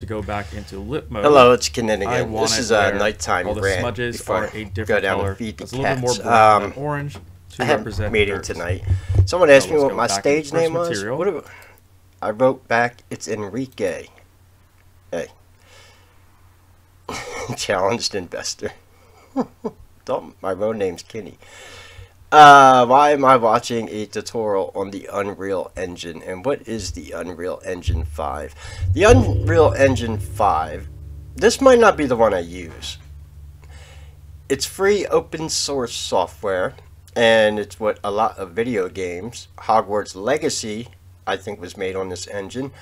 to go back into lip mode. Hello, it's Kenan again. This is a nighttime rant. All the smudges are a different color. It's a little bit more brown than orange to represent meeting birds. Tonight. Someone asked me what my stage name was. What about, I wrote back, it's Enrique. Hey. Challenged investor. My real name's Kenny. Why am I watching a tutorial on the Unreal Engine, and what is the Unreal Engine 5? The Unreal Engine 5, this might not be the one I use. It's free open source software, and it's what a lot of video games, Hogwarts Legacy, I think was made on this engine,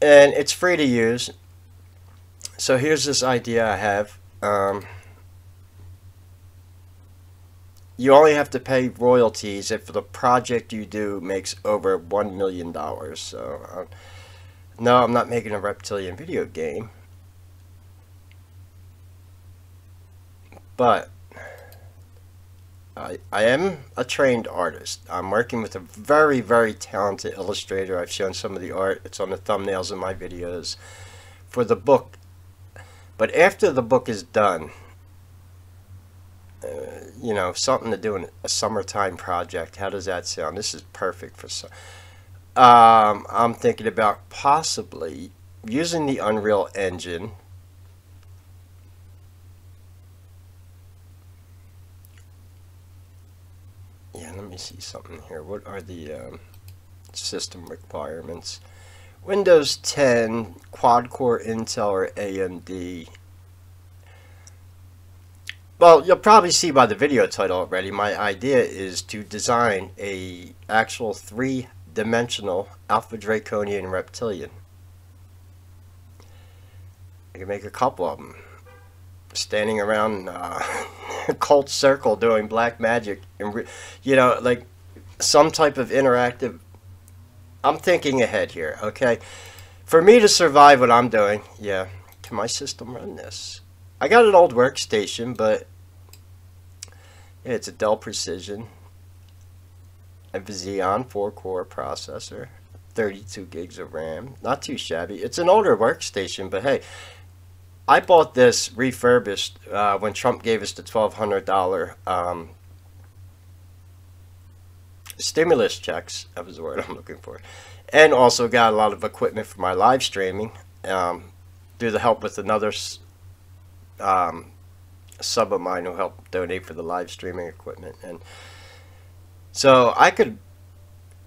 and it's free to use. So here's this idea I have. You only have to pay royalties if the project you do makes over $1 million. So, no, I'm not making a reptilian video game. But I am a trained artist. I'm working with a very, very talented illustrator. I've shown some of the art. It's on the thumbnails in my videos for the book. But after the book is done, you know, something to do in a summertime project. How does that sound? This is perfect for some. I'm thinking about possibly using the Unreal Engine let me see something here. What are the system requirements? Windows 10, quad-core Intel or AMD. Well, you'll probably see by the video title already, my idea is to design a actual three-dimensional Alpha Draconian reptilian. I can make a couple of them. Standing around a cult circle doing black magic. And, you know, like some type of interactive... I'm thinking ahead here, okay? For me to survive what I'm doing... Yeah, can my system run this? I got an old workstation, but yeah, it's a Dell Precision, a Xeon 4-core processor, 32 gigs of RAM. Not too shabby. It's an older workstation, but hey, I bought this refurbished when Trump gave us the $1,200 stimulus checks. That was the word I'm looking for. And also got a lot of equipment for my live streaming through the help with another... sub of mine who helped donate for the live streaming equipment. And so I could,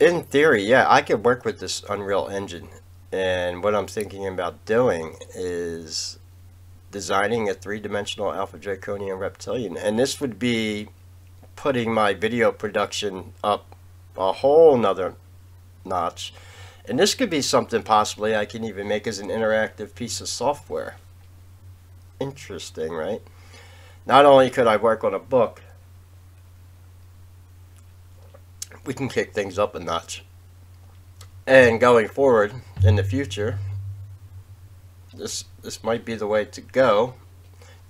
in theory, yeah, I could work with this Unreal Engine. And what I'm thinking about doing is designing a three-dimensional Alpha Draconian reptilian. And this would be putting my video production up a whole nother notch. And this could be something possibly I can even make as an interactive piece of software. Interesting, right? Not only could I work on a book, we can kick things up a notch. And going forward in the future, this might be the way to go.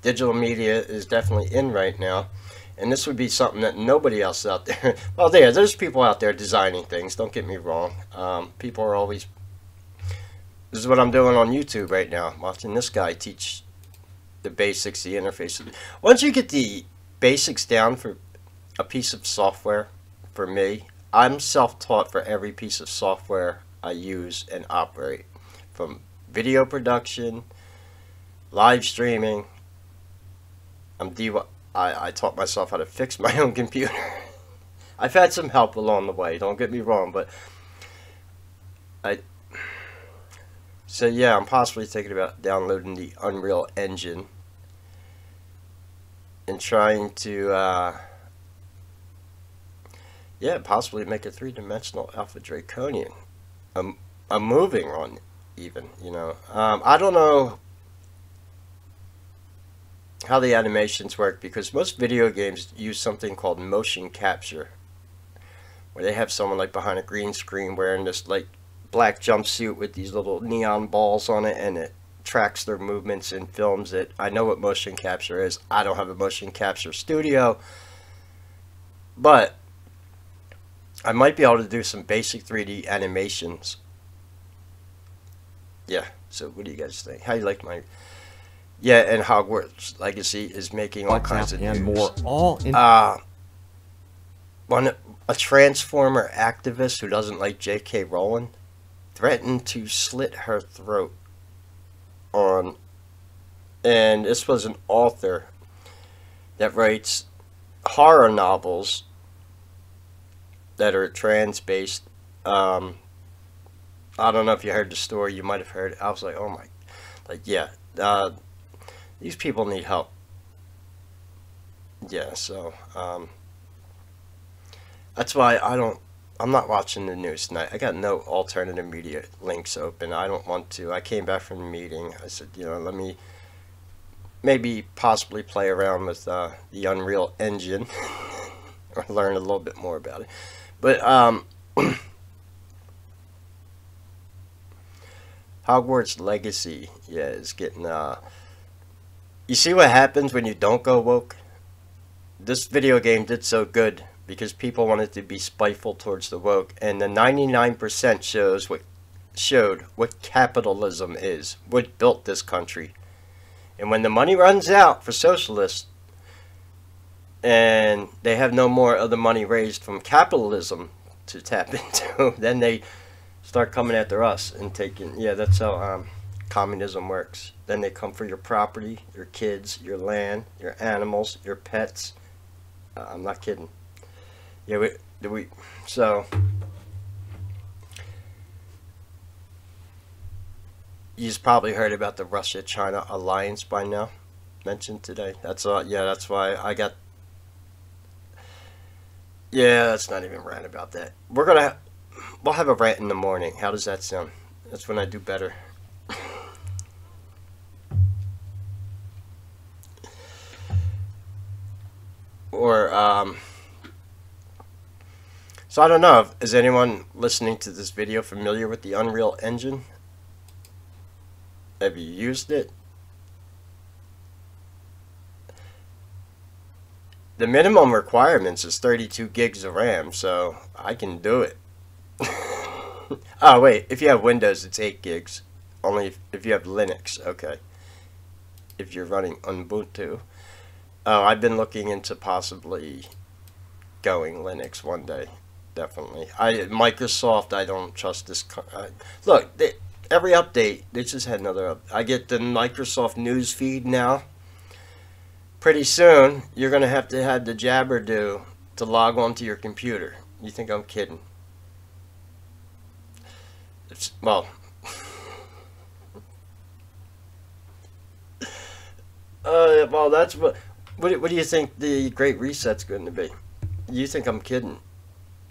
Digital media is definitely in right now, and this would be something that nobody else out there... Well, there's people out there designing things, don't get me wrong. People are always... This is what I'm doing on YouTube right now, watching this guy teach the basics, the interface. Once you get the basics down for a piece of software, for me, I'm self-taught for every piece of software I use and operate, from video production, live streaming. I taught myself how to fix my own computer. I've had some help along the way, don't get me wrong, but so yeah, I'm possibly thinking about downloading the Unreal Engine and trying to, yeah, possibly make a three-dimensional Alpha Draconian, a moving one, even, you know. I don't know how the animations work, because most video games use something called motion capture, where they have someone, like, behind a green screen wearing this, like, black jumpsuit with these little neon balls on it, and it tracks their movements and films it. I know what motion capture is. I don't have a motion capture studio, but I might be able to do some basic 3D animations. Yeah, So what do you guys think? How you like my... Yeah, and Hogwarts Legacy is making all kinds of news. More all in a Transformer activist who doesn't like J.K. Rowling threatened to slit her throat on, and this was an author that writes horror novels that are trans-based. I don't know if you heard the story. You might have heard it. I was like, oh my, like, yeah, these people need help. Yeah, so that's why I'm not watching the news tonight. I got no alternative media links open. I don't want to. I came back from the meeting. I said, you know, let me maybe possibly play around with the Unreal Engine or learn a little bit more about it. But Hogwarts Legacy, yeah, is getting you see what happens when you don't go woke? This video game did so good because people wanted to be spiteful towards the woke, and the 99% showed what capitalism is, what built this country. And when the money runs out for socialists and they have no more of the money raised from capitalism to tap into, then they start coming after us and taking, yeah, that's how communism works. Then they come for your property, your kids, your land, your animals, your pets. I'm not kidding. Yeah, so you've probably heard about the Russia-China alliance by now, mentioned today. That's all. Yeah, that's why I got. Yeah, let's not even rant about that. We'll have a rant in the morning. How does that sound? That's when I do better. Or So I don't know, is anyone listening to this video familiar with the Unreal Engine? Have you used it? The minimum requirements is 32 gigs of RAM, so I can do it. Oh wait, if you have Windows it's 8 gigs. Only if you have Linux, okay. If you're running Ubuntu. Oh, I've been looking into possibly going Linux one day. Definitely. Microsoft, I don't trust this. Look, every update, they just had another update. I get the Microsoft news feed now. Pretty soon, you're going to have the Jabberdo to log on to your computer. You think I'm kidding? It's, well. Well, that's what do you think the Great Reset's going to be? You think I'm kidding?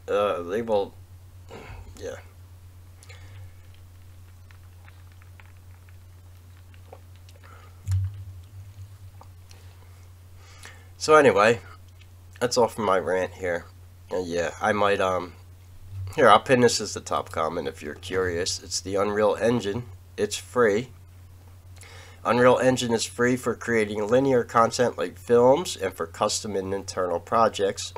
They will, yeah. So anyway, that's all from my rant here. Yeah, I might, here, I'll pin this as the top comment if you're curious. It's the Unreal Engine. It's free. Unreal Engine is free for creating linear content like films and for custom and internal projects.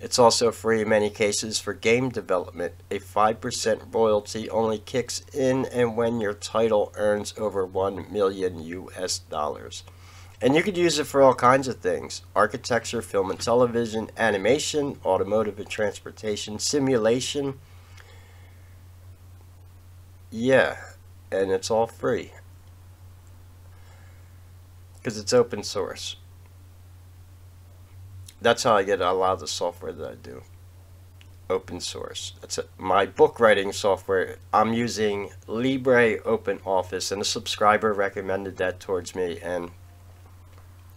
It's also free in many cases for game development. A 5% royalty only kicks in and when your title earns over $1 million US. And you could use it for all kinds of things. Architecture, film and television, animation, automotive and transportation, simulation. Yeah, and it's all free. Because it's open source. That's how I get a lot of the software that I do. Open source. That's it. My book writing software. I'm using Libre Open Office, and a subscriber recommended that towards me, and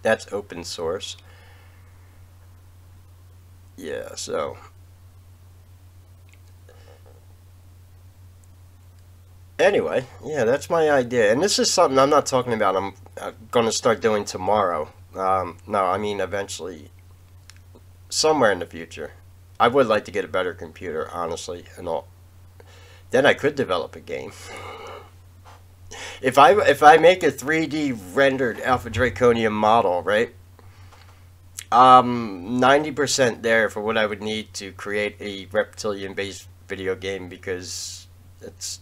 that's open source. Yeah, so. Anyway, yeah, that's my idea, and this is something I'm not talking about. I'm going to start doing tomorrow. No, I mean eventually. Somewhere in the future. I would like to get a better computer, honestly, and all. Then I could develop a game. If I make a 3D rendered Alpha Draconian model, right? 90% there for what I would need to create a reptilian based video game, because it's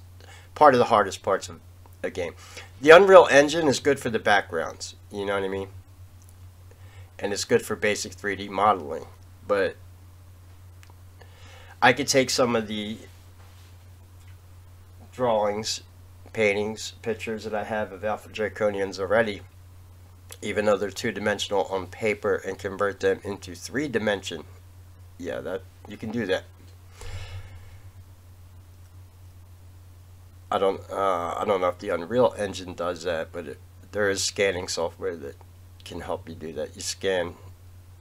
part of the hardest parts of a game. The Unreal Engine is good for the backgrounds, you know what I mean? And it's good for basic 3D modeling. But I could take some of the drawings, paintings, pictures that I have of Alpha Draconians already, even though they're two-dimensional on paper, and convert them into three-dimension. Yeah, that you can do that. I don't know if the Unreal Engine does that, but there is scanning software that can help you do that. You scan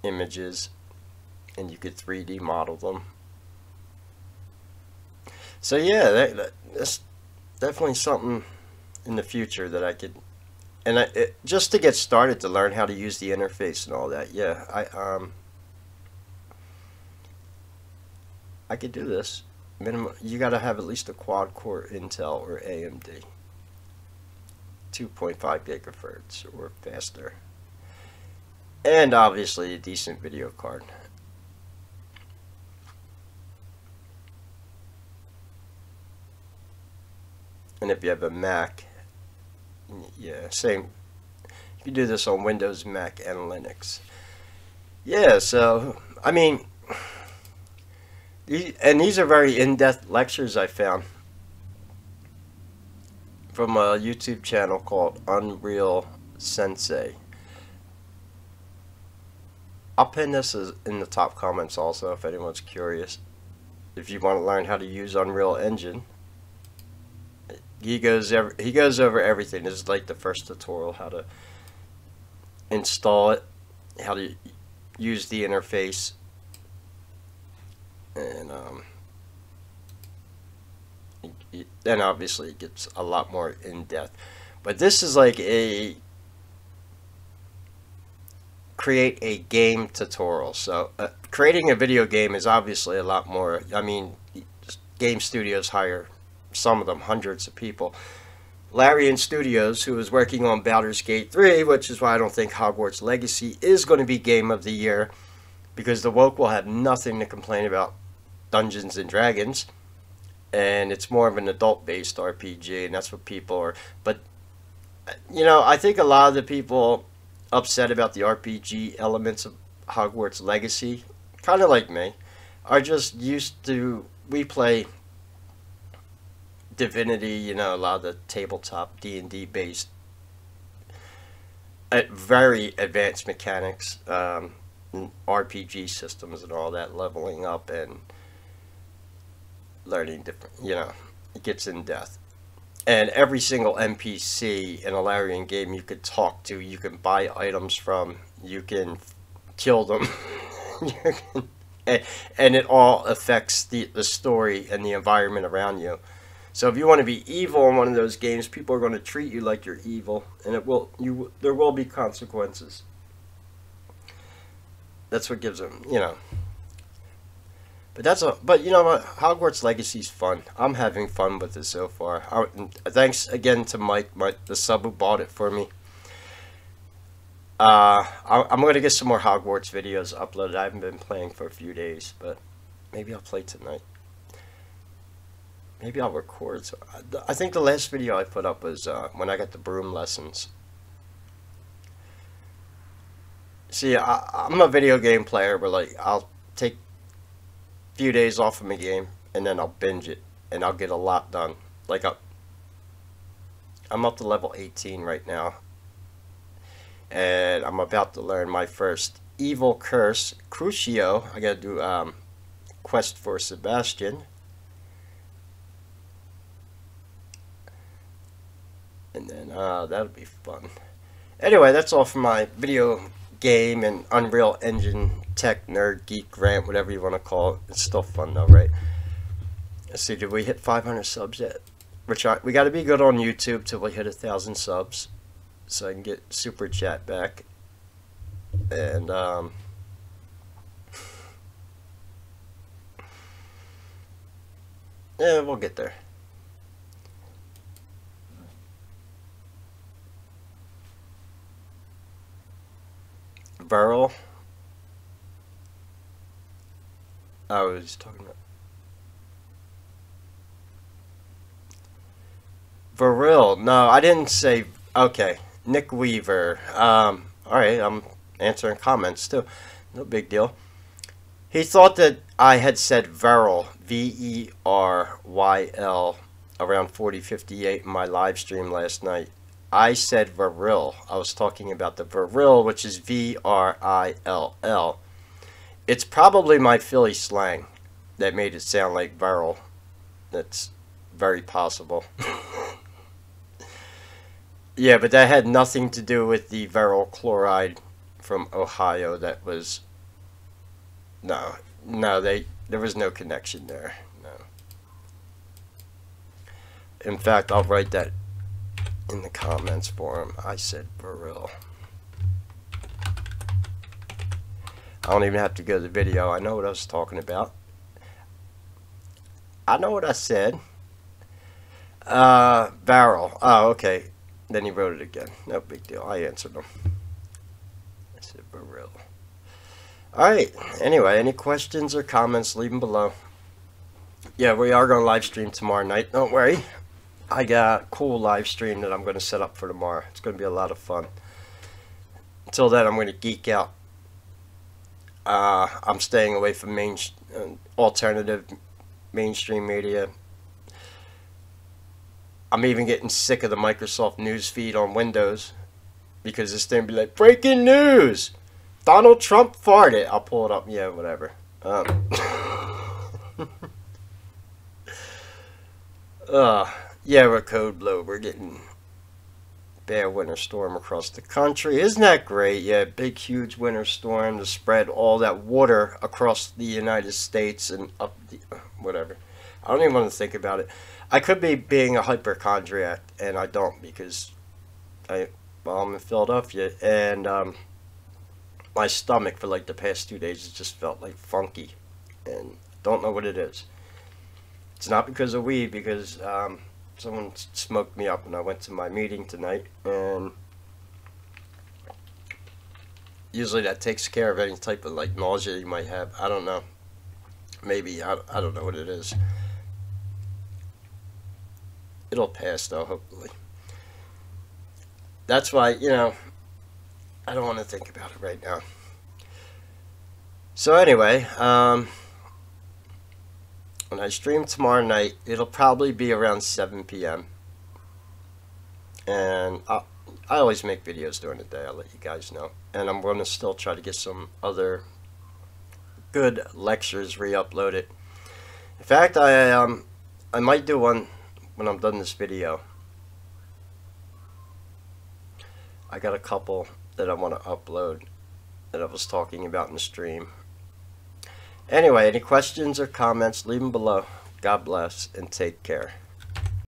images and you could 3D model them. So yeah, that's definitely something in the future that I could, and just to get started, to learn how to use the interface and all that. Yeah, I could do this. Minimum, you got to have at least a quad core Intel or AMD, 2.5 gigahertz or faster, and obviously a decent video card. And if you have a Mac, yeah, same. You can do this on Windows, Mac, and Linux. Yeah, so, I mean, and these are very in-depth lectures I found from a YouTube channel called Unreal Sensei. I'll pin this in the top comments also if anyone's curious. If you want to learn how to use Unreal Engine, he goes over everything. This is like the first tutorial, how to install it, how to use the interface, and then obviously it gets a lot more in depth. But this is like a create a game tutorial. So creating a video game is obviously a lot more. I mean, game studios hire, some of them, hundreds of people. Larian Studios, who is working on Baldur's Gate 3, which is why I don't think Hogwarts Legacy is going to be Game of the Year, because the woke will have nothing to complain about Dungeons and Dragons, and it's more of an adult-based RPG, and that's what people are. But, you know, I think a lot of the people upset about the RPG elements of Hogwarts Legacy, kind of like me, are just used to, we play Divinity, you know, a lot of the tabletop D&D based very advanced mechanics, RPG systems and all that, leveling up and learning different, you know, it gets in depth. And every single NPC in a Larian game you could talk to, you can buy items from, you can kill them, you can, and it all affects the story and the environment around you. So if you want to be evil in one of those games, people are going to treat you like you're evil, and it will, there will be consequences. That's what gives them, you know. But that's a, but you know what, Hogwarts Legacy's fun. I'm having fun with it so far. Thanks again to Mike, the sub who bought it for me. I'm going to get some more Hogwarts videos uploaded. I haven't been playing for a few days, but maybe I'll play tonight. Maybe I'll record. So I think the last video I put up was when I got the broom lessons. See, I'm a video game player, but like I'll take a few days off of my game and then I'll binge it and I'll get a lot done. Like I'm up to level 18 right now, and I'm about to learn my first evil curse, Crucio. I gotta do quest for Sebastian. And then, that'll be fun. Anyway, that's all for my video game and Unreal Engine tech nerd geek rant, whatever you want to call it. It's still fun though, right? Let's see, did we hit 500 subs yet? Which we got to be good on YouTube till we hit 1,000 subs, so I can get Super Chat back. And, yeah, we'll get there. Vril. I was talking about Vril. No, I didn't say... Okay. Nick Weaver. Alright, I'm answering comments too. No big deal. He thought that I had said Vril. V-E-R-Y-L. Around 40:58 in my live stream last night. I said Vril. I was talking about the Vril, which is V-R-I-L-L. It's probably my Philly slang that made it sound like Vril. That's very possible. Yeah, but that had nothing to do with the Vril chloride from Ohio. That was... No, there was no connection there. No. In fact, I'll write that in the comments for him. I said Vril. I don't even have to go to the video. I know what I was talking about. I know what I said. Vril. Oh, okay. Then he wrote it again. No big deal. I answered him. I said Vril. Alright. Anyway, any questions or comments, leave them below. Yeah, we are going to live stream tomorrow night. Don't worry. I got a cool live stream that I'm going to set up for tomorrow. It's going to be a lot of fun. Until then, I'm going to geek out. I'm staying away from alternative mainstream media. I'm even getting sick of the Microsoft news feed on Windows, because this thing be like, breaking news! Donald Trump farted. I'll pull it up. Yeah, whatever. Yeah, we're code blue. We're getting bad winter storm across the country. Isn't that great? Yeah, big, huge winter storm to spread all that water across the United States and up the... whatever. I don't even want to think about it. I could be being a hypochondriac, and I don't, because I'm in Philadelphia, and my stomach for like the past 2 days has just felt like funky, and I don't know what it is. It's not because of weed, because someone smoked me up, and I went to my meeting tonight, and usually that takes care of any type of like nausea you might have. I don't know. Maybe. I don't know what it is. It'll pass though, hopefully. That's why, you know, I don't want to think about it right now. So anyway, when I stream tomorrow night, it'll probably be around 7 p.m. And I always make videos during the day, I'll let you guys know. And I'm going to still try to get some other good lectures re-uploaded. In fact, I might do one when I'm done this video. I got a couple that I want to upload that I was talking about in the stream. Anyway, any questions or comments, leave them below. God bless and take care.